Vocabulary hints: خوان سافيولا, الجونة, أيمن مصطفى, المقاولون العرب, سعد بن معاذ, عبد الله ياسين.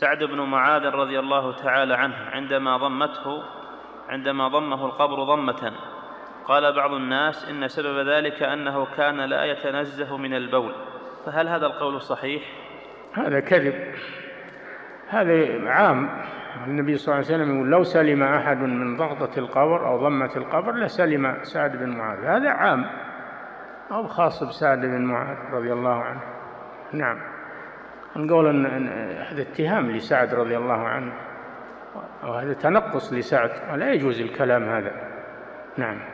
سعد بن معاذ رضي الله تعالى عنه عندما ضمه القبر ضمة. قال بعض الناس إن سبب ذلك أنه كان لا يتنزه من البول، فهل هذا القول صحيح؟ هذا كذب، هذا عام. النبي صلى الله عليه وسلم يقول لو سلم أحد من ضغطة القبر أو ضمة القبر لسلم سعد بن معاذ، هذا عام أو خاص بسعد بن معاذ رضي الله عنه. نعم، نقول أن هذا اتهام لسعد رضي الله عنه، وهذا تنقص لسعد، ولا يجوز الكلام هذا. نعم.